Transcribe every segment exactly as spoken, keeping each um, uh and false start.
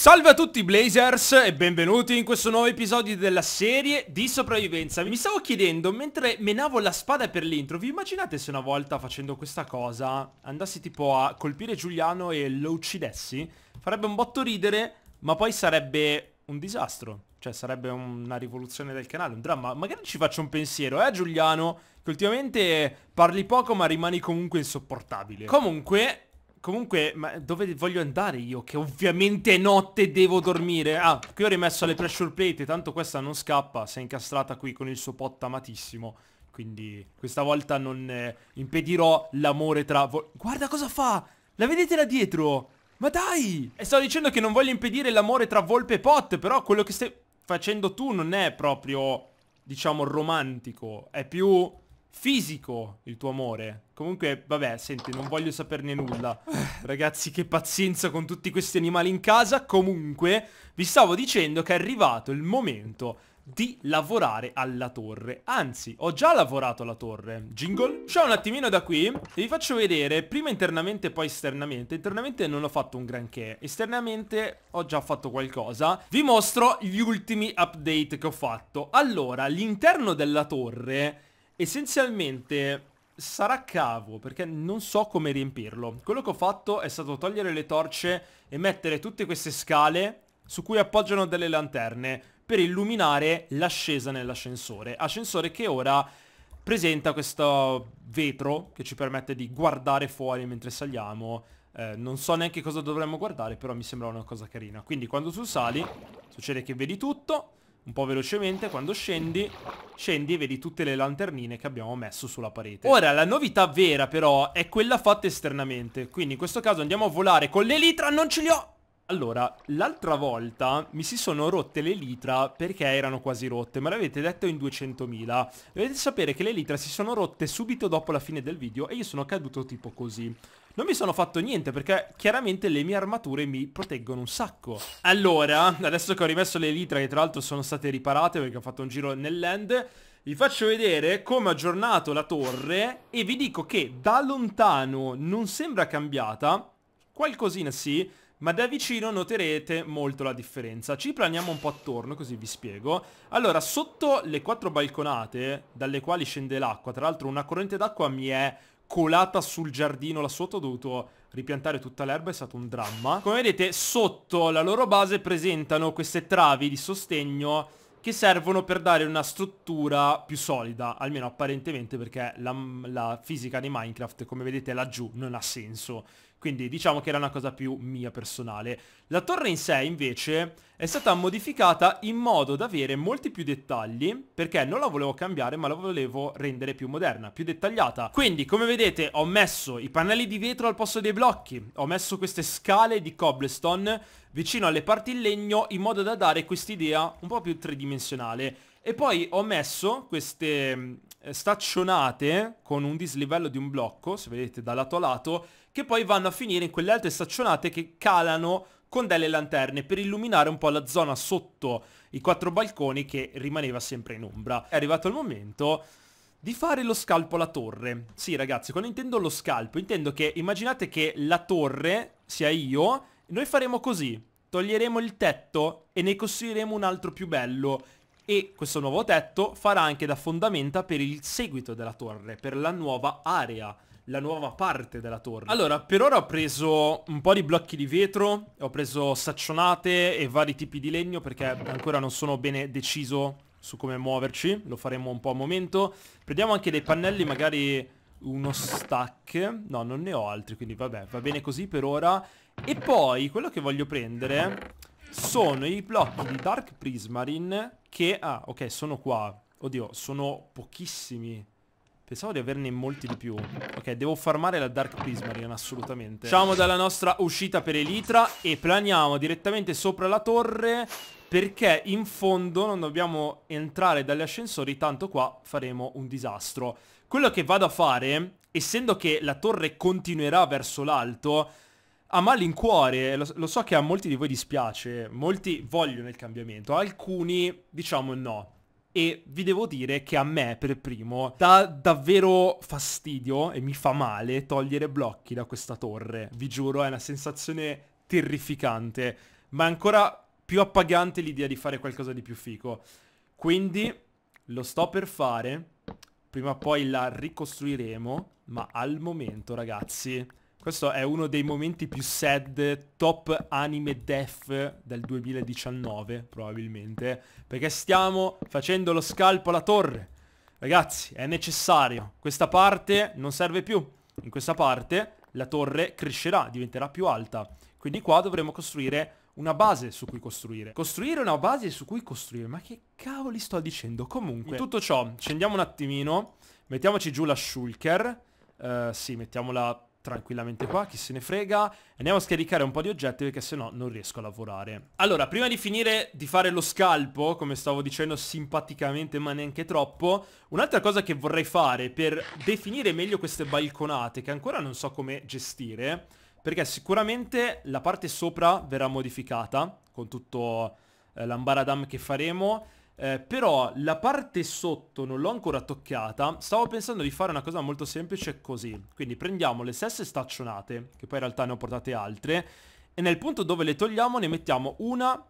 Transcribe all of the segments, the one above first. Salve a tutti Blazers e benvenuti in questo nuovo episodio della serie di sopravvivenza. Mi stavo chiedendo, mentre menavo la spada per l'intro, vi immaginate se una volta facendo questa cosa andassi tipo a colpire Giuliano e lo uccidessi? Farebbe un botto ridere, ma poi sarebbe un disastro. Cioè sarebbe una rivoluzione del canale, un dramma. Magari ci faccio un pensiero, eh Giuliano? Che ultimamente parli poco ma rimani comunque insopportabile. Comunque... Comunque, ma dove voglio andare io? Che ovviamente è notte, devo dormire. Ah, qui ho rimesso le pressure plate, tanto questa non scappa, si è incastrata qui con il suo pot amatissimo. Quindi questa volta non eh, impedirò l'amore tra voi. Guarda cosa fa! La vedete là dietro? Ma dai! E stavo dicendo che non voglio impedire l'amore tra volpe e pot, però quello che stai facendo tu non è proprio, diciamo, romantico. È più... fisico il tuo amore. Comunque vabbè, senti, non voglio saperne nulla. Ragazzi, che pazienza con tutti questi animali in casa. Comunque vi stavo dicendo che è arrivato il momento di lavorare alla torre. Anzi, ho già lavorato alla torre. Jingle. Usciamo un attimino da qui e vi faccio vedere prima internamente e poi esternamente. Internamente non ho fatto un granché, esternamente ho già fatto qualcosa. Vi mostro gli ultimi update che ho fatto. Allora, l'interno della torre essenzialmente sarà cavo, perché non so come riempirlo. Quello che ho fatto è stato togliere le torce e mettere tutte queste scale su cui appoggiano delle lanterne per illuminare l'ascesa nell'ascensore. Ascensore che ora presenta questo vetro che ci permette di guardare fuori mentre saliamo. Eh, non so neanche cosa dovremmo guardare, però mi sembra una cosa carina. Quindi quando tu sali succede che vedi tutto un po' velocemente, quando scendi, scendi e vedi tutte le lanternine che abbiamo messo sulla parete. Ora, la novità vera però è quella fatta esternamente, quindi in questo caso andiamo a volare con le litra, non ce li ho! Allora, l'altra volta mi si sono rotte le litra perché erano quasi rotte, ma l'avete detto in duecentomila. Dovete sapere che le litra si sono rotte subito dopo la fine del video e io sono caduto tipo così. Non mi sono fatto niente perché chiaramente le mie armature mi proteggono un sacco. Allora, adesso che ho rimesso le litra, che tra l'altro sono state riparate perché ho fatto un giro nell'end, vi faccio vedere come ho aggiornato la torre e vi dico che da lontano non sembra cambiata, qualcosina sì, ma da vicino noterete molto la differenza. Ci planiamo un po' attorno così vi spiego. Allora, sotto le quattro balconate dalle quali scende l'acqua, tra l'altro una corrente d'acqua mi è colata sul giardino là sotto, ho dovuto ripiantare tutta l'erba, è stato un dramma. Come vedete sotto la loro base presentano queste travi di sostegno che servono per dare una struttura più solida, almeno apparentemente, perché la, la fisica di Minecraft, come vedete laggiù, non ha senso. Quindi diciamo che era una cosa più mia personale. La torre in sé invece è stata modificata in modo da avere molti più dettagli, perché non la volevo cambiare ma la volevo rendere più moderna, più dettagliata. Quindi come vedete ho messo i pannelli di vetro al posto dei blocchi, ho messo queste scale di cobblestone vicino alle parti in legno in modo da dare quest'idea un po' più tridimensionale. E poi ho messo queste staccionate con un dislivello di un blocco, se vedete da lato a lato, che poi vanno a finire in quelle altre staccionate che calano con delle lanterne per illuminare un po' la zona sotto i quattro balconi che rimaneva sempre in ombra. È arrivato il momento di fare lo scalpo alla torre. Sì ragazzi, quando intendo lo scalpo intendo che immaginate che la torre sia io, noi faremo così, toglieremo il tetto e ne costruiremo un altro più bello. E questo nuovo tetto farà anche da fondamenta per il seguito della torre, per la nuova area, la nuova parte della torre. Allora, per ora ho preso un po' di blocchi di vetro, ho preso staccionate e vari tipi di legno perché ancora non sono bene deciso su come muoverci, lo faremo un po' a momento. Prendiamo anche dei pannelli, magari uno stack, no non ne ho altri, quindi vabbè, va bene così per ora. E poi quello che voglio prendere sono i blocchi di Dark Prismarine che... ah, ok, sono qua. Oddio, sono pochissimi. Pensavo di averne molti di più. Ok, devo farmare la Dark Prismarine, assolutamente. Usciamo dalla nostra uscita per Elytra e planiamo direttamente sopra la torre, perché in fondo non dobbiamo entrare dagli ascensori, tanto qua faremo un disastro. Quello che vado a fare, essendo che la torre continuerà verso l'alto... a malincuore, lo, lo so che a molti di voi dispiace, molti vogliono il cambiamento, alcuni diciamo no. E vi devo dire che a me per primo dà davvero fastidio e mi fa male togliere blocchi da questa torre. Vi giuro, è una sensazione terrificante. ma ancora più appagante l'idea di fare qualcosa di più fico. Quindi lo sto per fare, prima o poi la ricostruiremo, ma al momento, ragazzi, questo è uno dei momenti più sad, top anime death del duemiladiciannove, probabilmente, perché stiamo facendo lo scalpo alla torre. Ragazzi, è necessario. Questa parte non serve più. In questa parte la torre crescerà, diventerà più alta. Quindi qua dovremo costruire una base su cui costruire. Costruire una base su cui costruire. Ma che cavoli sto dicendo? Comunque, in tutto ciò, scendiamo un attimino. Mettiamoci giù la shulker. Uh, sì, mettiamola tranquillamente qua, chi se ne frega. Andiamo a scaricare un po' di oggetti perché sennò non riesco a lavorare. Allora, prima di finire di fare lo scalpo, come stavo dicendo simpaticamente ma neanche troppo, un'altra cosa che vorrei fare per definire meglio queste balconate, che ancora non so come gestire, perché sicuramente la parte sopra verrà modificata con tutto eh, l'ambaradam che faremo, eh, però la parte sotto non l'ho ancora toccata. Stavo pensando di fare una cosa molto semplice così. Quindi prendiamo le stesse staccionate, che poi in realtà ne ho portate altre, e nel punto dove le togliamo ne mettiamo una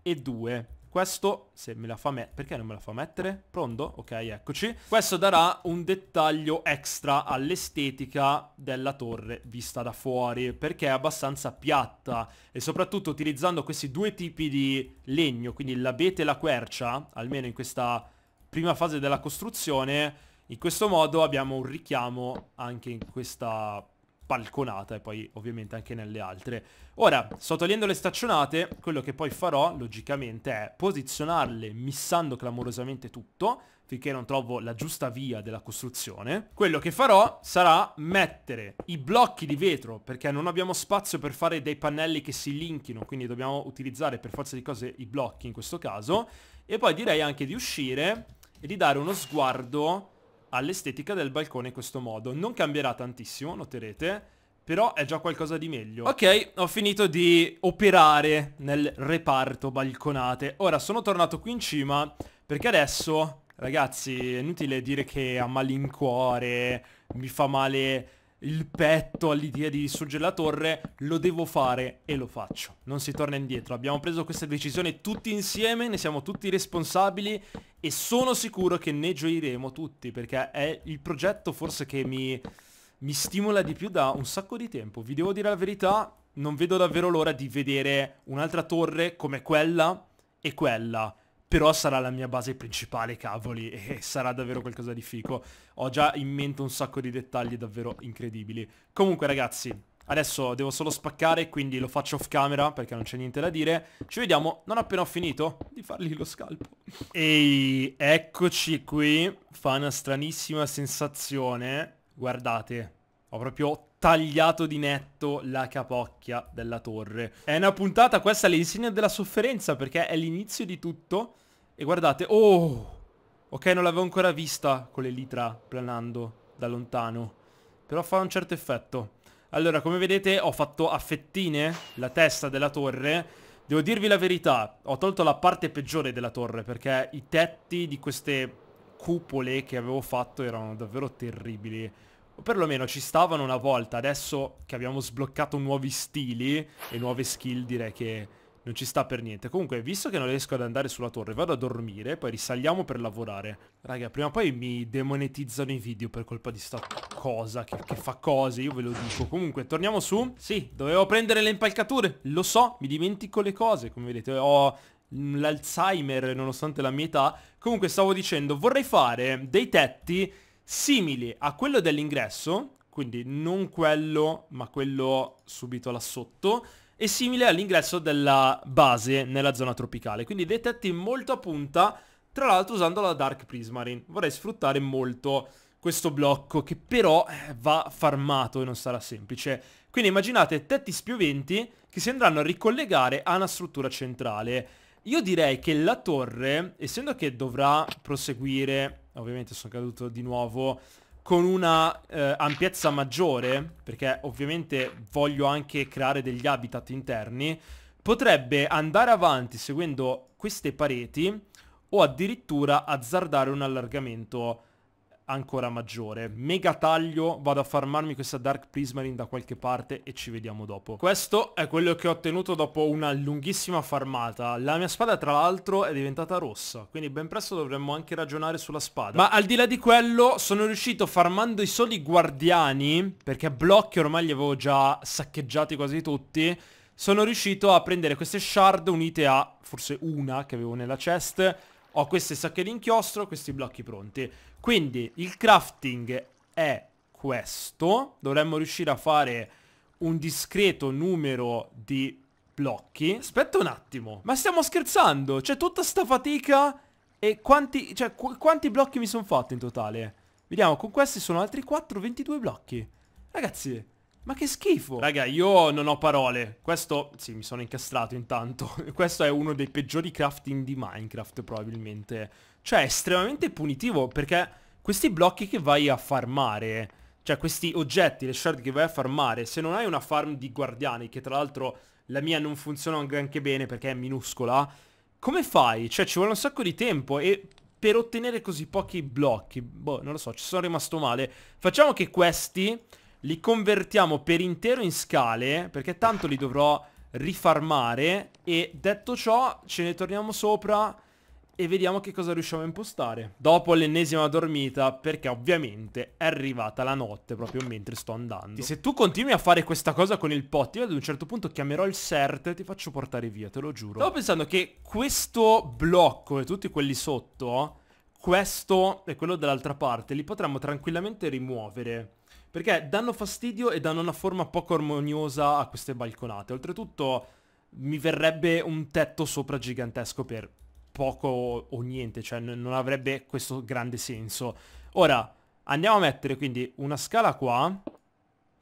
e due. Questo, se me la fa mettere... Perché non me la fa mettere? Pronto? Ok, eccoci. Questo darà un dettaglio extra all'estetica della torre vista da fuori, perché è abbastanza piatta. E soprattutto utilizzando questi due tipi di legno, quindi l'abete e la quercia, almeno in questa prima fase della costruzione, in questo modo abbiamo un richiamo anche in questa balconata e poi ovviamente anche nelle altre. Ora, sto togliendo le staccionate, quello che poi farò logicamente è posizionarle missando clamorosamente tutto finché non trovo la giusta via della costruzione. Quello che farò sarà mettere i blocchi di vetro, perché non abbiamo spazio per fare dei pannelli che si linkino, quindi dobbiamo utilizzare per forza di cose i blocchi in questo caso. E poi direi anche di uscire e di dare uno sguardo all'estetica del balcone in questo modo. Non cambierà tantissimo, noterete, però è già qualcosa di meglio. Ok, ho finito di operare nel reparto balconate. Ora sono tornato qui in cima perché adesso, ragazzi, è inutile dire che a malincuore mi fa male il petto all'idea di distruggere la torre. Lo devo fare e lo faccio, non si torna indietro. Abbiamo preso questa decisione tutti insieme, ne siamo tutti responsabili e sono sicuro che ne gioiremo tutti, perché è il progetto forse che mi, mi stimola di più da un sacco di tempo. Vi devo dire la verità, non vedo davvero l'ora di vedere un'altra torre come quella e quella. Però sarà la mia base principale, cavoli, e sarà davvero qualcosa di fico. Ho già in mente un sacco di dettagli davvero incredibili. Comunque, ragazzi, adesso devo solo spaccare, quindi lo faccio off camera perché non c'è niente da dire. Ci vediamo non appena ho finito di fargli lo scalpo. Ehi, eccoci qui. Fa una stranissima sensazione. Guardate, ho proprio tagliato di netto la capocchia della torre. È una puntata questa all'insegna della sofferenza, perché è l'inizio di tutto. E guardate, oh, ok, non l'avevo ancora vista con l'elitra planando da lontano, però fa un certo effetto. Allora, come vedete, ho fatto a fettine la testa della torre. Devo dirvi la verità, ho tolto la parte peggiore della torre, perché i tetti di queste cupole che avevo fatto erano davvero terribili. O perlomeno ci stavano una volta. Adesso che abbiamo sbloccato nuovi stili e nuove skill, direi che non ci sta per niente. Comunque, visto che non riesco ad andare sulla torre, vado a dormire, poi risaliamo per lavorare. Raga, prima o poi mi demonetizzano i video per colpa di sta cosa che, che fa cose, io ve lo dico. Comunque, torniamo su. Sì, dovevo prendere le impalcature, lo so, mi dimentico le cose. Come vedete, ho l'Alzheimer nonostante la mia età. Comunque, stavo dicendo, vorrei fare dei tetti simili a quello dell'ingresso, quindi non quello ma quello subito là sotto, e simile all'ingresso della base nella zona tropicale, quindi dei tetti molto a punta, tra l'altro usando la Dark Prismarine. Vorrei sfruttare molto questo blocco, che però va farmato e non sarà semplice. Quindi immaginate tetti spioventi che si andranno a ricollegare a una struttura centrale. Io direi che la torre, essendo che dovrà proseguire, ovviamente sono caduto di nuovo, con una eh, ampiezza maggiore, perché ovviamente voglio anche creare degli habitat interni, potrebbe andare avanti seguendo queste pareti o addirittura azzardare un allargamento ancora maggiore. Mega taglio, vado a farmarmi questa Dark Prismarine da qualche parte e ci vediamo dopo. Questo è quello che ho ottenuto dopo una lunghissima farmata. La mia spada tra l'altro è diventata rossa, quindi ben presto dovremmo anche ragionare sulla spada. Ma al di là di quello sono riuscito, farmando i soli guardiani, perché blocchi ormai li avevo già saccheggiati quasi tutti, sono riuscito a prendere queste shard unite a forse una che avevo nella chest. Ho queste sacche di inchiostro, questi blocchi pronti. Quindi il crafting è questo. Dovremmo riuscire a fare un discreto numero di blocchi. Aspetta un attimo, ma stiamo scherzando? C'è tutta sta fatica e quanti, cioè, qu quanti blocchi mi sono fatti in totale? Vediamo, con questi sono altri quattro, ventidue blocchi. Ragazzi, ma che schifo. Raga, io non ho parole. Questo, sì, mi sono incastrato intanto. Questo è uno dei peggiori crafting di Minecraft probabilmente. Cioè, è estremamente punitivo, perché questi blocchi che vai a farmare, cioè questi oggetti, le shard che vai a farmare, se non hai una farm di guardiani, che tra l'altro la mia non funziona granché bene perché è minuscola, come fai? Cioè, ci vuole un sacco di tempo e... per ottenere così pochi blocchi, boh, non lo so, ci sono rimasto male. Facciamo che questi li convertiamo per intero in scale, perché tanto li dovrò rifarmare. E detto ciò, ce ne torniamo sopra e vediamo che cosa riusciamo a impostare. Dopo l'ennesima dormita, perché ovviamente è arrivata la notte proprio mentre sto andando. Se tu continui a fare questa cosa con il pot, io ad un certo punto chiamerò il S E R T e ti faccio portare via, te lo giuro. Stavo pensando che questo blocco e tutti quelli sotto, questo e quello dall'altra parte, li potremmo tranquillamente rimuovere, perché danno fastidio e danno una forma poco armoniosa a queste balconate. Oltretutto mi verrebbe un tetto sopra gigantesco per poco o niente, cioè non avrebbe questo grande senso. Ora andiamo a mettere quindi una scala qua.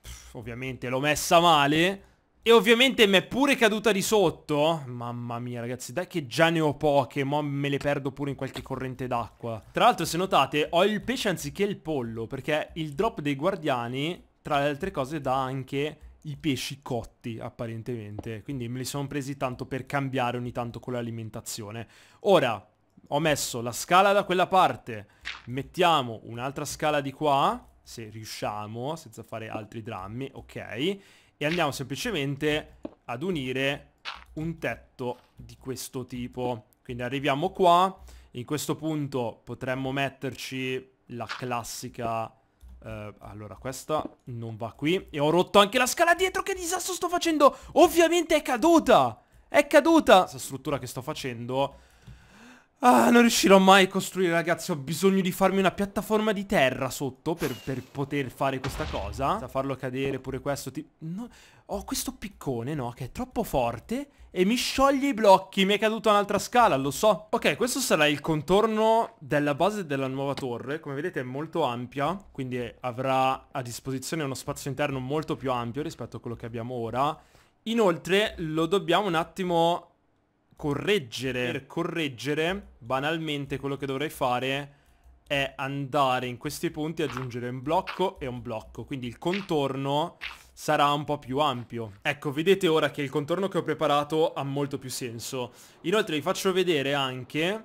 Pff, ovviamente l'ho messa male e ovviamente mi è pure caduta di sotto. Mamma mia ragazzi, dai che già ne ho poche, mo me le perdo pure in qualche corrente d'acqua. Tra l'altro, se notate, ho il pesce anziché il pollo, perché il drop dei guardiani tra le altre cose dà anche i pesci cotti apparentemente, quindi me li sono presi tanto per cambiare ogni tanto con l'alimentazione. Ora ho messo la scala da quella parte, mettiamo un'altra scala di qua se riusciamo senza fare altri drammi, ok, e andiamo semplicemente ad unire un tetto di questo tipo. Quindi arriviamo qua, in questo punto potremmo metterci la classica... Uh, allora questa non va qui. E ho rotto anche la scala dietro, che disastro sto facendo. Ovviamente è caduta, è caduta questa struttura che sto facendo. Ah, non riuscirò mai a costruire ragazzi. Ho bisogno di farmi una piattaforma di terra sotto per, per poter fare questa cosa. A farlo cadere pure questo ti... no. Ho questo piccone, no, che è troppo forte e mi scioglie i blocchi. Mi è caduta un'altra scala, lo so. Ok, questo sarà il contorno della base della nuova torre. Come vedete è molto ampia, quindi avrà a disposizione uno spazio interno molto più ampio rispetto a quello che abbiamo ora. Inoltre lo dobbiamo un attimo... correggere. Per correggere, banalmente quello che dovrei fare è andare in questi punti e aggiungere un blocco e un blocco, quindi il contorno sarà un po' più ampio. Ecco, vedete ora che il contorno che ho preparato ha molto più senso. Inoltre vi faccio vedere anche,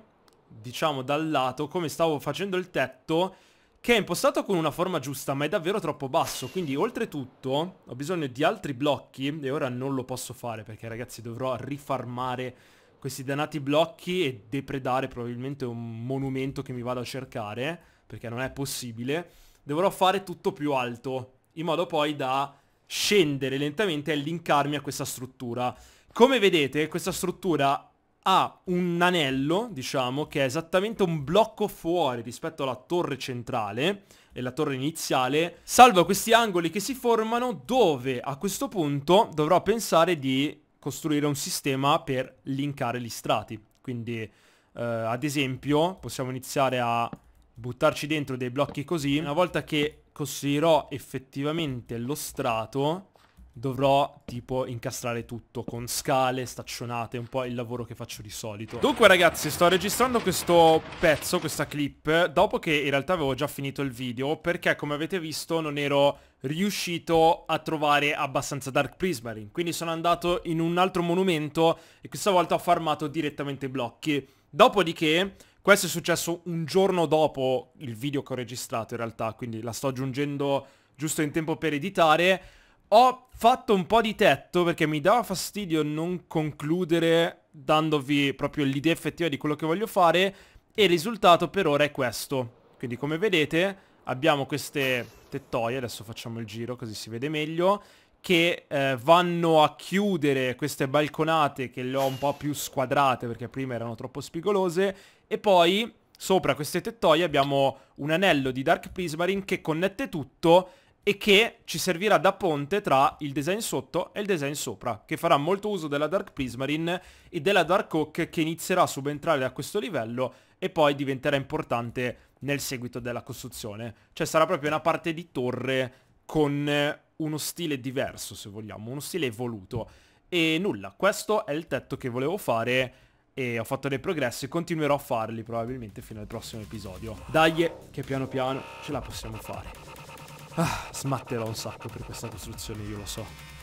diciamo dal lato, come stavo facendo il tetto, che è impostato con una forma giusta, ma è davvero troppo basso. Quindi oltretutto ho bisogno di altri blocchi e ora non lo posso fare, perché ragazzi dovrò rifarmare questi dannati blocchi e depredare probabilmente un monumento che mi vado a cercare, perché non è possibile. Dovrò fare tutto più alto, in modo poi da scendere lentamente e linkarmi a questa struttura. Come vedete, questa struttura ha un anello, diciamo, che è esattamente un blocco fuori rispetto alla torre centrale e la torre iniziale, salvo questi angoli che si formano, dove a questo punto dovrò pensare di costruire un sistema per linkare gli strati. Quindi eh, ad esempio possiamo iniziare a buttarci dentro dei blocchi così. Una volta che costruirò effettivamente lo strato, dovrò tipo incastrare tutto con scale, staccionate, un po' il lavoro che faccio di solito. Dunque ragazzi, sto registrando questo pezzo, questa clip, dopo che in realtà avevo già finito il video, perché come avete visto non ero riuscito a trovare abbastanza Dark Prismarine, quindi sono andato in un altro monumento e questa volta ho farmato direttamente blocchi. Dopodiché Questo è successo un giorno dopo il video che ho registrato in realtà, quindi la sto aggiungendo giusto in tempo per editare. Ho fatto un po' di tetto perché mi dava fastidio non concludere dandovi proprio l'idea effettiva di quello che voglio fare, e il risultato per ora è questo. Quindi come vedete abbiamo queste tettoie, adesso facciamo il giro così si vede meglio, che eh, vanno a chiudere queste balconate che le ho un po' più squadrate perché prima erano troppo spigolose, e poi sopra queste tettoie abbiamo un anello di Dark Prismarine che connette tutto e che ci servirà da ponte tra il design sotto e il design sopra, che farà molto uso della Dark Prismarine e della Dark Oak che inizierà a subentrare a questo livello e poi diventerà importante nel seguito della costruzione. Cioè sarà proprio una parte di torre con uno stile diverso, se vogliamo, uno stile evoluto. E nulla, questo è il tetto che volevo fare e ho fatto dei progressi e continuerò a farli probabilmente fino al prossimo episodio. Dai, che piano piano ce la possiamo fare. Ah, smatterò un sacco per questa costruzione, io lo so.